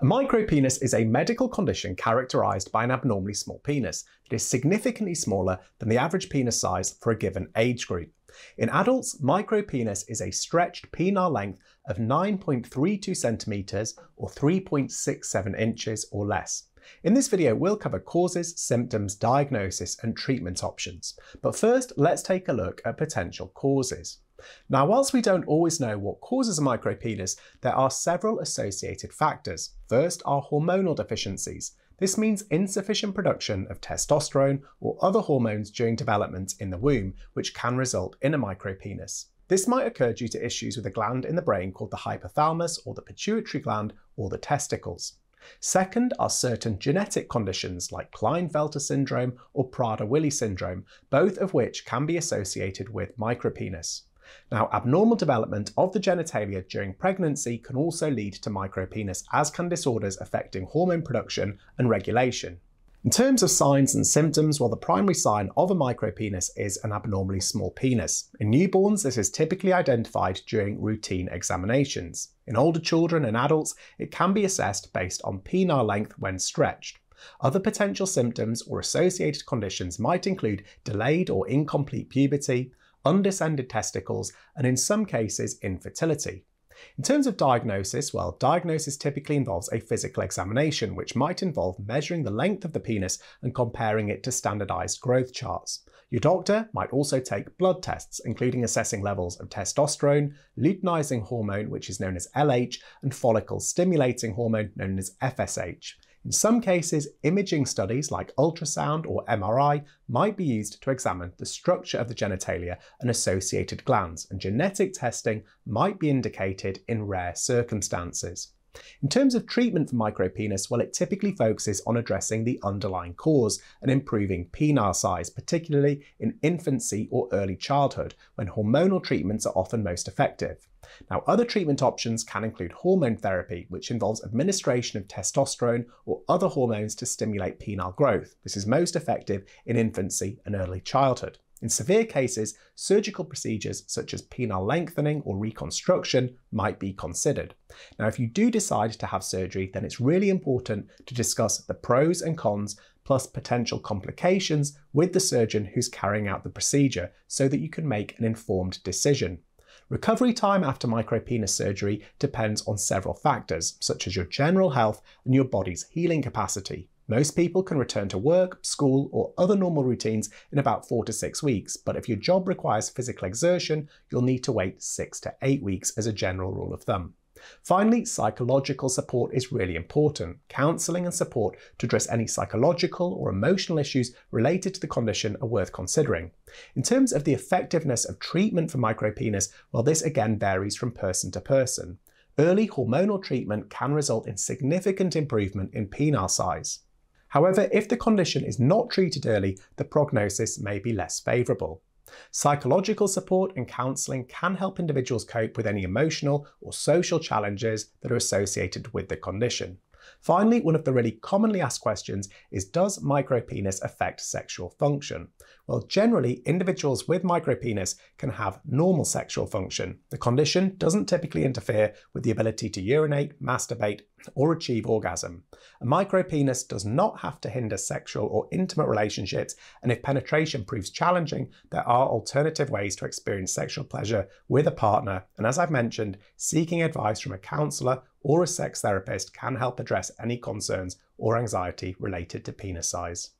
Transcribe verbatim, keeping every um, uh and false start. A micropenis is a medical condition characterised by an abnormally small penis that is significantly smaller than the average penis size for a given age group. In adults, micropenis is a stretched penile length of nine point three two centimetres or three point six seven inches or less. In this video, we'll cover causes, symptoms, diagnosis and treatment options. But first, let's take a look at potential causes. Now, whilst we don't always know what causes a micropenis, there are several associated factors. First are hormonal deficiencies. This means insufficient production of testosterone or other hormones during development in the womb, which can result in a micropenis. This might occur due to issues with a gland in the brain called the hypothalamus or the pituitary gland or the testicles. Second are certain genetic conditions like Klinefelter syndrome or Prader-Willi syndrome, both of which can be associated with micropenis. Now, abnormal development of the genitalia during pregnancy can also lead to micropenis, as can disorders affecting hormone production and regulation. In terms of signs and symptoms, well, the primary sign of a micropenis is an abnormally small penis. In newborns, this is typically identified during routine examinations. In older children and adults, it can be assessed based on penile length when stretched. Other potential symptoms or associated conditions might include delayed or incomplete puberty, undescended testicles, and in some cases, infertility. In terms of diagnosis, well, diagnosis typically involves a physical examination, which might involve measuring the length of the penis and comparing it to standardised growth charts. Your doctor might also take blood tests, including assessing levels of testosterone, luteinising hormone, which is known as L H, and follicle-stimulating hormone, known as F S H. In some cases, imaging studies like ultrasound or M R I might be used to examine the structure of the genitalia and associated glands, and genetic testing might be indicated in rare circumstances. In terms of treatment for micropenis, well, it typically focuses on addressing the underlying cause and improving penile size, particularly in infancy or early childhood, when hormonal treatments are often most effective. Now, other treatment options can include hormone therapy, which involves administration of testosterone or other hormones to stimulate penile growth. This is most effective in infancy and early childhood. In severe cases, surgical procedures such as penile lengthening or reconstruction might be considered. Now, if you do decide to have surgery, then it's really important to discuss the pros and cons plus potential complications with the surgeon who's carrying out the procedure so that you can make an informed decision. Recovery time after micropenis surgery depends on several factors, such as your general health and your body's healing capacity. Most people can return to work, school, or other normal routines in about four to six weeks, but if your job requires physical exertion, you'll need to wait six to eight weeks as a general rule of thumb. Finally, psychological support is really important. Counselling and support to address any psychological or emotional issues related to the condition are worth considering. In terms of the effectiveness of treatment for micropenis, well, this again varies from person to person. Early hormonal treatment can result in significant improvement in penile size. However, if the condition is not treated early, the prognosis may be less favourable. Psychological support and counselling can help individuals cope with any emotional or social challenges that are associated with the condition. Finally, one of the really commonly asked questions is, does micropenis affect sexual function? Well, generally, individuals with micropenis can have normal sexual function. The condition doesn't typically interfere with the ability to urinate, masturbate, or achieve orgasm. A micropenis does not have to hinder sexual or intimate relationships, and if penetration proves challenging, there are alternative ways to experience sexual pleasure with a partner, and as I've mentioned, seeking advice from a counsellor or a sex therapist can help address any concerns or anxiety related to penis size.